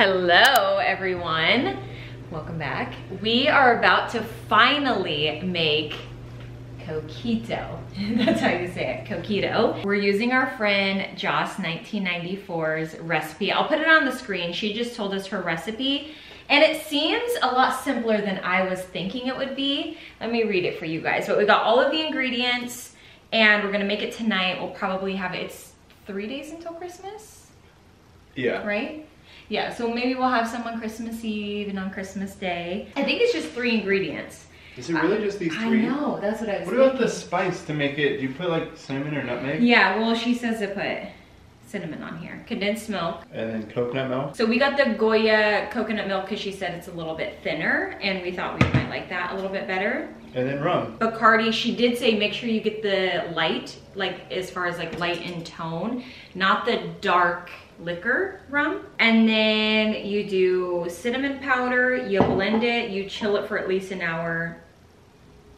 Hello everyone, welcome back. We are about to finally make Coquito. That's how you say it, Coquito. We're using our friend Joss 1994's recipe. I'll put it on the screen. She just told us her recipe and it seems a lot simpler than I was thinking it would be. Let me read it for you guys. But we got all of the ingredients and we're gonna make it tonight. We'll probably have it, it's 3 days until Christmas? Yeah. Right? Yeah, so maybe we'll have some on Christmas Eve and on Christmas Day. I think it's just 3 ingredients. Is it really just these 3? I know, that's what I was thinking. What about the spice to make it? Do you put like cinnamon or nutmeg? Yeah, well she says to put cinnamon on here. Condensed milk. And then coconut milk. So we got the Goya coconut milk because she said it's a little bit thinner and we thought we might like that a little bit better. And then rum. Bacardi, she did say make sure you get the light, like as far as like light in tone, not the dark liquor rum. And then you do cinnamon powder, you blend it, you chill it for at least an hour,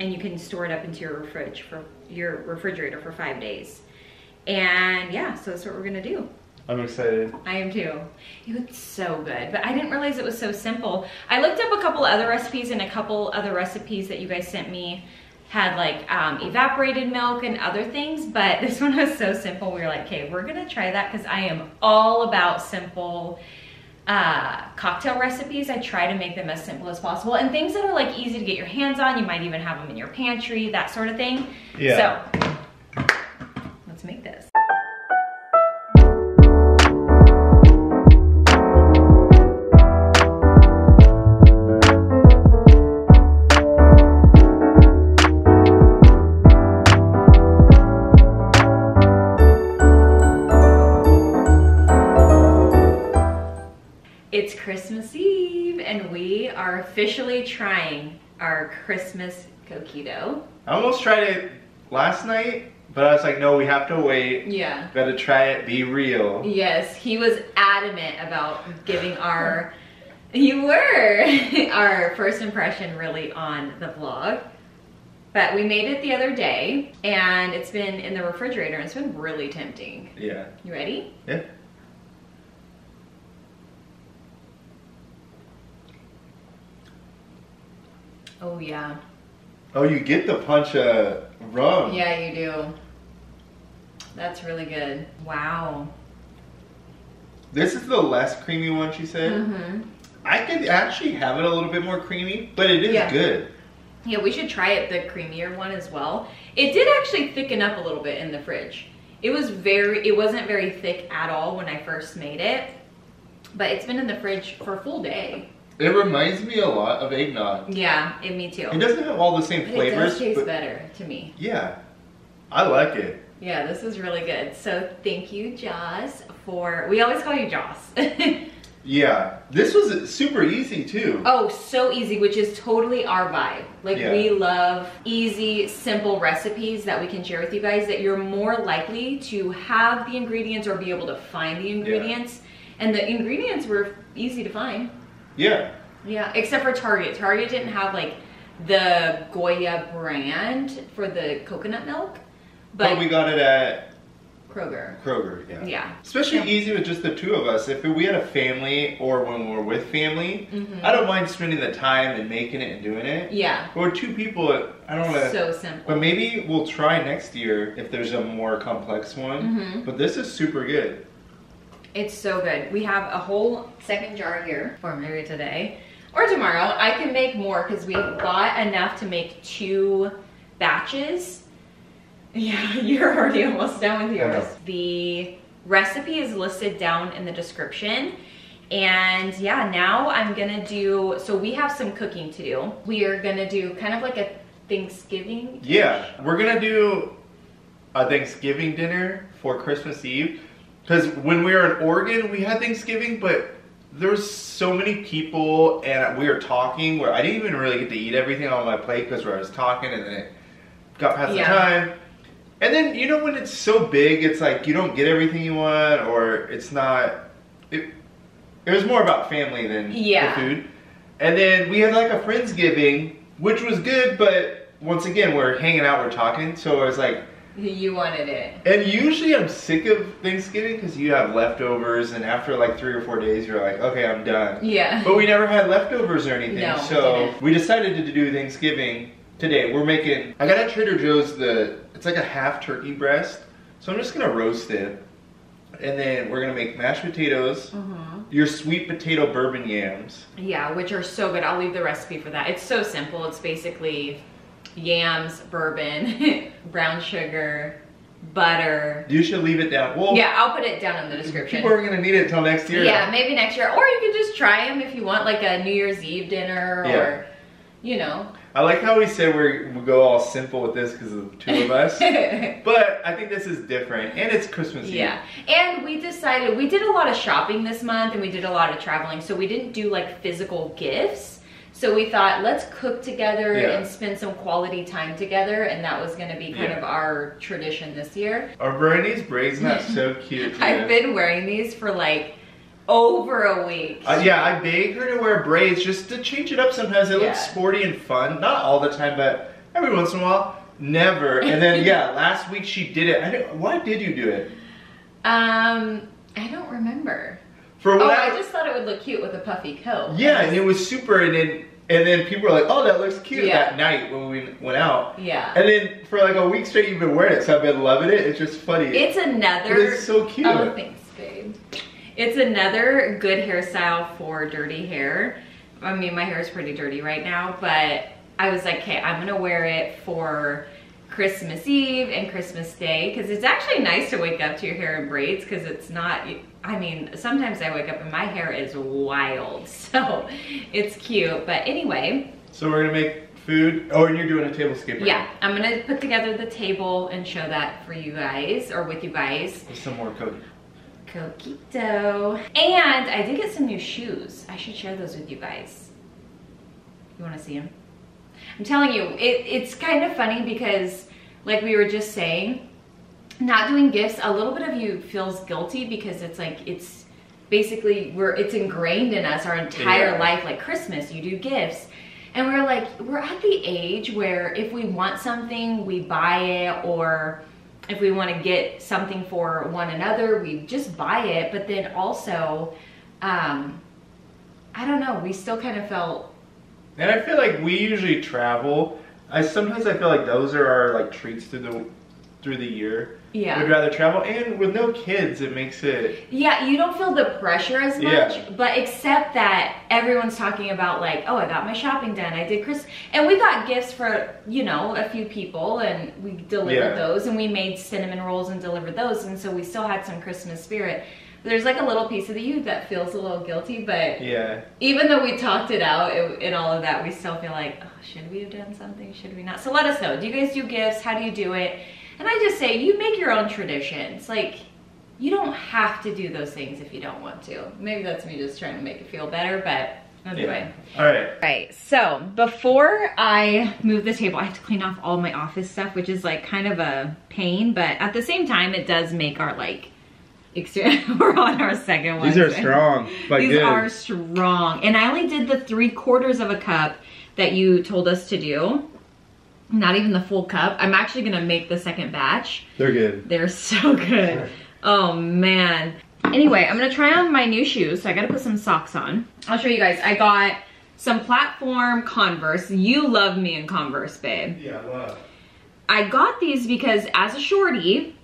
and you can store it up into your refrigerator for 5 days. And yeah, so that's what we're gonna do. I'm excited. I am too. It looked so good, but I didn't realize it was so simple. I looked up a couple other recipes and a couple other recipes that you guys sent me had like evaporated milk and other things, but this one was so simple. We were like, okay, we're gonna try that because I am all about simple cocktail recipes. I try to make them as simple as possible and things that are like easy to get your hands on. You might even have them in your pantry, that sort of thing. Yeah. So let's make this. It's Christmas Eve and we are officially trying our Christmas Coquito. I almost tried it last night, but I was like, no, we have to wait. Yeah. Gotta try it, be real. Yes, he was adamant about giving our, you were, our first impression really on the vlog. But we made it the other day and it's been in the refrigerator and it's been really tempting. Yeah. You ready? Yeah. Oh yeah. Oh, you get the punch of rum. Yeah, you do. That's really good. Wow. This is the less creamy one, she said. Mm-hmm. I could actually have it a little bit more creamy, but it is good. Yeah, we should try it, the creamier one as well. It did actually thicken up a little bit in the fridge. It was it wasn't very thick at all when I first made it, but it's been in the fridge for a full day. It reminds me a lot of eggnog. Yeah, me too. It doesn't have all the same flavors. It does taste better to me. Yeah, I like it. Yeah, this is really good. So thank you, Joss, for, we always call you Joss. Yeah, this was super easy too. Oh, so easy, which is totally our vibe. Like we love easy, simple recipes that we can share with you guys that you're more likely to have the ingredients or be able to find the ingredients. And the ingredients were easy to find. Yeah. Yeah, except for Target. Target didn't have like the Goya brand for the coconut milk. But we got it at Kroger. Kroger, yeah. Yeah. Especially easy with just the two of us. If we had a family or when we're with family, I don't mind spending the time and making it and doing it. Yeah. Or two people, I don't want to. So simple. But maybe we'll try next year if there's a more complex one. But this is super good. It's so good. We have a whole second jar here for maybe today or tomorrow. I can make more because we bought enough to make 2 batches. Yeah, you're already almost done with yours. The recipe is listed down in the description. And yeah, now I'm gonna do, so we have some cooking to do. We are gonna do kind of like a Thanksgiving. Yeah, we're gonna do a Thanksgiving dinner for Christmas Eve. Because when we were in Oregon, we had Thanksgiving, but there was so many people and we were talking where I didn't even really get to eat everything on my plate because where I was talking and then it got past the time. And then, you know, when it's so big, it's like you don't get everything you want or it's not, it was more about family than the food. And then we had like a Friendsgiving, which was good, but once again, we're hanging out, we're talking. So I was like, You wanted it. And usually I'm sick of Thanksgiving because you have leftovers, and after like 3 or 4 days, you're like, okay, I'm done. Yeah. But we never had leftovers or anything, no, so we decided to do Thanksgiving today. We're making, I got at Trader Joe's it's like a half turkey breast, so I'm just gonna roast it. And then we're gonna make mashed potatoes, your sweet potato bourbon yams. Yeah, which are so good. I'll leave the recipe for that. It's so simple. It's basically yams, bourbon, brown sugar, butter. You should leave it down. Well, yeah, I'll put it down in the description. People are gonna need it until next year. Yeah, maybe next year. Or you can just try them if you want, like a New Year's Eve dinner, or, you know. I like how we say we go all simple with this because of the two of us, but I think this is different, and it's Christmas Eve. Yeah, and we decided, we did a lot of shopping this month, and we did a lot of traveling, so we didn't do like physical gifts, so we thought, let's cook together and spend some quality time together, and that was going to be kind of our tradition this year. I'm wearing these braids, and that's so cute. I've been wearing these for like over a week. Yeah, I beg her to wear braids just to change it up sometimes. It looks sporty and fun. Not all the time, but every once in a while. Never. And then, yeah, last week she did it. Why did you do it? I don't remember. I just thought it would look cute with a puffy coat. Yeah, and it was super, and then people were like, oh, that looks cute that night when we went out. Yeah. And then for like a week straight, you've been wearing it, so I've been loving it. It's just funny. It's another... But it's so cute. Oh, thanks, babe. It's another good hairstyle for dirty hair. I mean, my hair is pretty dirty right now, but I was like, okay, I'm gonna wear it for Christmas Eve and Christmas Day, because it's actually nice to wake up to your hair in braids, because it's not, I mean, sometimes I wake up and my hair is wild, so it's cute, but anyway. So we're gonna make food, and you're doing a table skip. Yeah, I'm gonna put together the table and show that for you guys, or with you guys. With some more cooking. Coquito. And I did get some new shoes. I should share those with you guys. You want to see them? I'm telling you, it's kind of funny because, like we were just saying, not doing gifts, a little bit of you feels guilty because it's like, it's basically, it's ingrained in us our entire life. Like Christmas, you do gifts. And we're like, we're at the age where if we want something, we buy it, or if we want to get something for one another, we just buy it. But then also, I don't know, we still kind of felt... And I feel like we usually travel. Sometimes I feel like those are our like treats through the year. Yeah. We'd rather travel. And with no kids, it makes it... Yeah, you don't feel the pressure as much. Yeah. But except that everyone's talking about like, oh, I got my shopping done. I did Christmas. And we got gifts for, you know, a few people. And we delivered those. And we made cinnamon rolls and delivered those. And so we still had some Christmas spirit. But there's like a little piece of you that feels a little guilty. But even though we talked it out and all of that, we still feel like, oh, should we have done something? Should we not? So let us know. Do you guys do gifts? How do you do it? And I just say, you make your own traditions. Like, you don't have to do those things if you don't want to. Maybe that's me just trying to make it feel better, but anyway. Yeah. All right, so before I move the table, I have to clean off all my office stuff, which is like kind of a pain, but at the same time, it does make our like, we're on our second one. These are strong, but good. These are strong. And I only did the 3/4 of a cup that you told us to do. Not even the full cup. I'm actually gonna make the second batch. They're good. They're so good. Oh man. Anyway, I'm gonna try on my new shoes. So I gotta put some socks on. I'll show you guys. I got some platform Converse. You love me in Converse, babe. Yeah, I love. I got these because as a shorty,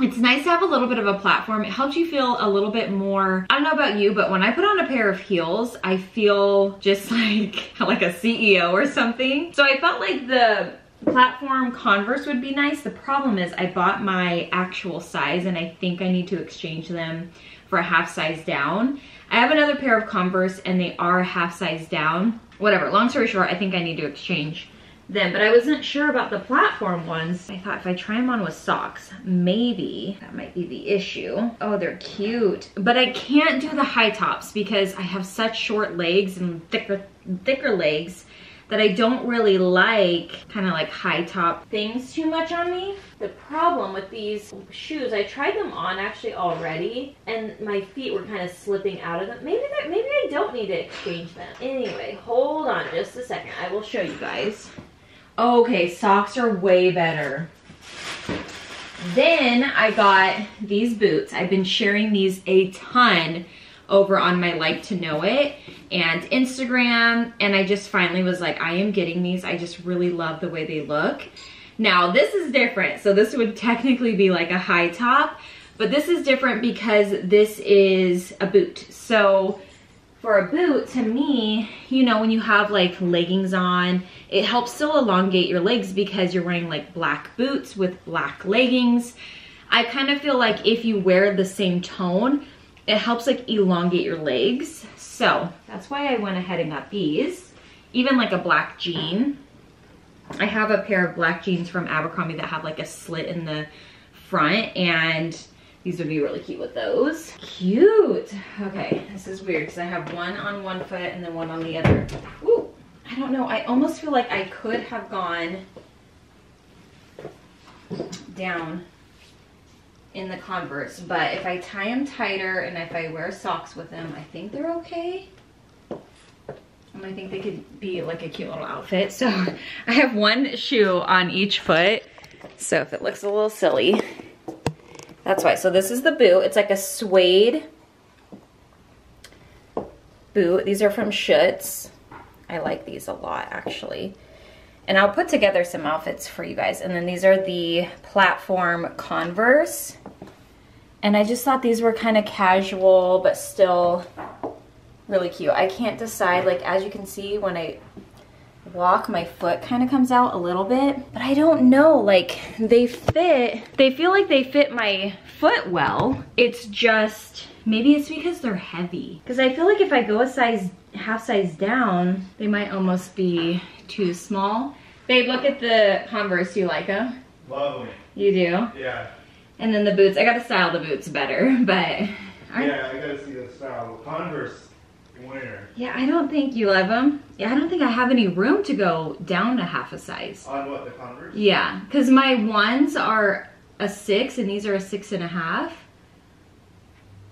it's nice to have a little bit of a platform. It helps you feel a little bit more, I don't know about you, but when I put on a pair of heels, I feel just like a CEO or something. So I felt like the platform Converse would be nice. The problem is I bought my actual size and I think I need to exchange them for a half size down. I have another pair of Converse and they are half size down. Whatever, long story short, I think I need to exchange them, but I wasn't sure about the platform ones. I thought if I try them on with socks, maybe that might be the issue. Oh, they're cute. But I can't do the high tops because I have such short legs and thicker legs that I don't really like kind of like high top things too much on me. The problem with these shoes, I tried them on actually already and my feet were kind of slipping out of them. Maybe I don't need to exchange them. Anyway, hold on just a second. I will show you guys. Okay, socks are way better. Then I got these boots. I've been sharing these a ton over on my Like to Know It and Instagram, and I just finally was like, I am getting these. I just really love the way they look. Now this is different. So this would technically be like a high top, but this is different because this is a boot. So for a boot, to me, you know, when you have like leggings on, it helps still elongate your legs because you're wearing like black boots with black leggings. I kind of feel like if you wear the same tone, it helps like elongate your legs. So that's why I went ahead and got these. Even like a black jean. I have a pair of black jeans from Abercrombie that have like a slit in the front, and these would be really cute with those. Cute. Okay, this is weird because I have one on one foot and then one on the other. Ooh, I don't know. I almost feel like I could have gone down in the Converse, but if I tie them tighter and if I wear socks with them, I think they're okay. And I think they could be like a cute little outfit. So I have one shoe on each foot. So if it looks a little silly, that's why. So this is the boot. It's like a suede boot. These are from Schutz. I like these a lot, actually. And I'll put together some outfits for you guys. And then these are the platform Converse. And I just thought these were kind of casual, but still really cute. I can't decide, like as you can see, when I walk, my foot kind of comes out a little bit, but I don't know, like they fit, they feel like they fit my foot well. It's just, maybe it's because they're heavy, because I feel like if I go a size, half size down, they might almost be too small. Babe, look at the Converse. You like them? Love them. You do? Yeah. And then the boots, I gotta style the boots better, but yeah, I gotta see the style. Converse. Where? Yeah, I don't think you love them. Yeah, I don't think I have any room to go down a half a size. On what, the Converse? Yeah, because my ones are a 6 and these are a 6.5.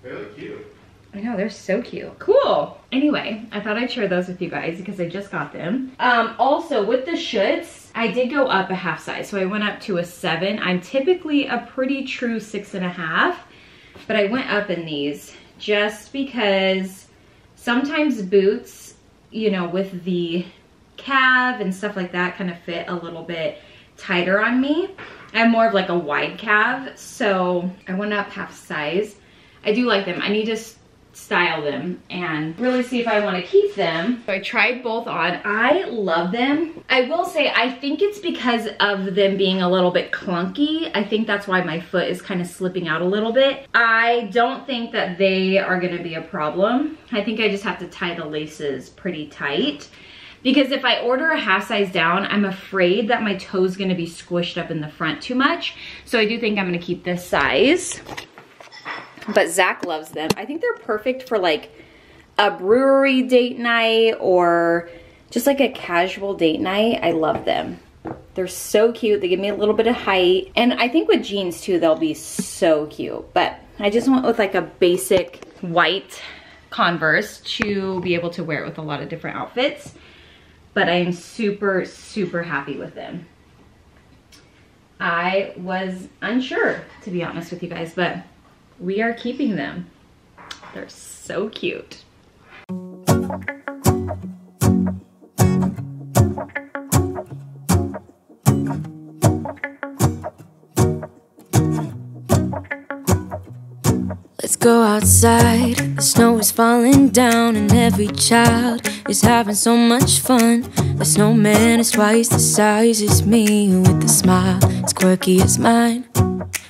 Really cute. I know, they're so cute. Cool. Anyway, I thought I'd share those with you guys because I just got them. Also, with the Schutz, I did go up a half size. So I went up to a 7. I'm typically a pretty true 6.5, but I went up in these just because sometimes boots, you know, with the calf and stuff like that kind of fit a little bit tighter on me. I'm more of like a wide calf, so I went up half size. I do like them. I need to style them and really see if I want to keep them. So I tried both on. I love them. I will say, I think it's because of them being a little bit clunky. I think that's why my foot is kind of slipping out a little bit. I don't think that they are going to be a problem. I think I just have to tie the laces pretty tight, because if I order a half size down, I'm afraid that my toe's going to be squished up in the front too much. So I do think I'm going to keep this size. But Zach loves them. I think they're perfect for like a brewery date night or just like a casual date night. I love them. They're so cute. They give me a little bit of height. And I think with jeans too, they'll be so cute. But I just went with like a basic white Converse to be able to wear it with a lot of different outfits. But I am super, super happy with them. I was unsure, to be honest with you guys, but we are keeping them. They're so cute. Let's go outside. The snow is falling down and every child is having so much fun. The snowman is twice the size as me, with a smile as quirky as mine.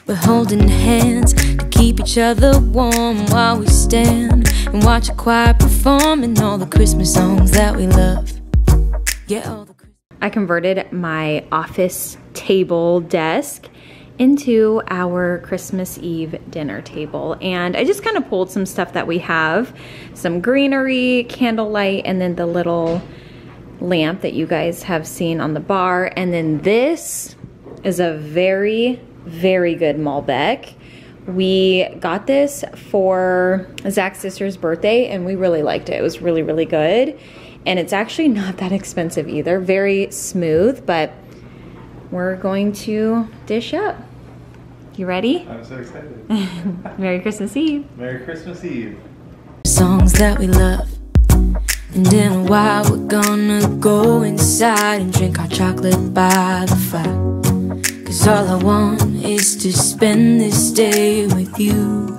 We're holding hands to keep each other warm while we stand and watch a choir perform and all the Christmas songs that we love. Yeah, all the Christmas. I converted my office table desk into our Christmas Eve dinner table, and I just kind of pulled some stuff that we have, some greenery, candlelight, and then the little lamp that you guys have seen on the bar. And then this is a very good Malbec. We got this for Zach's sister's birthday and we really liked it. It was really, really good. And it's actually not that expensive either. Very smooth, but we're going to dish up. You ready? I'm so excited. Merry Christmas Eve. Merry Christmas Eve. Songs that we love. And in a while we're gonna go inside and drink our chocolate by the fire. Cause all I want is to spend this day with you.